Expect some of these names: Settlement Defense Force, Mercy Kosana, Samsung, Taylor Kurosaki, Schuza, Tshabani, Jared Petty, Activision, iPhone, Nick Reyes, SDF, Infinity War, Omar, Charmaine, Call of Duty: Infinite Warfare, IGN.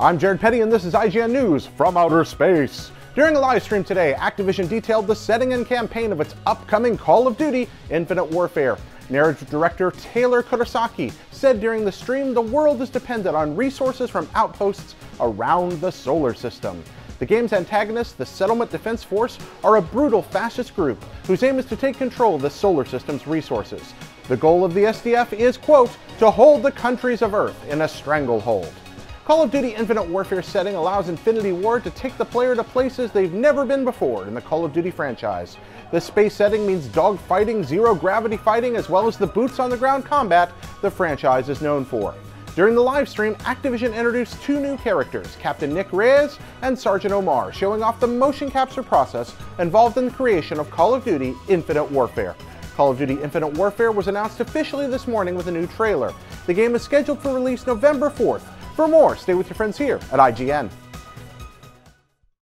I'm Jared Petty and this is IGN News from Outer Space. During a live stream today, Activision detailed the setting and campaign of its upcoming Call of Duty: Infinite Warfare. Narrative director Taylor Kurosaki said during the stream the world is dependent on resources from outposts around the solar system. The game's antagonists, the Settlement Defense Force, are a brutal fascist group whose aim is to take control of the solar system's resources. The goal of the SDF is, quote, to hold the countries of Earth in a stranglehold. Call of Duty Infinite Warfare setting allows Infinity War to take the player to places they've never been before in the Call of Duty franchise. The space setting means dogfighting, zero-gravity fighting, as well as the boots-on-the-ground combat the franchise is known for. During the live stream, Activision introduced two new characters, Captain Nick Reyes and Sergeant Omar, showing off the motion capture process involved in the creation of Call of Duty Infinite Warfare. Call of Duty Infinite Warfare was announced officially this morning with a new trailer. The game is scheduled for release November 4th. For more, stay with your friends here at IGN.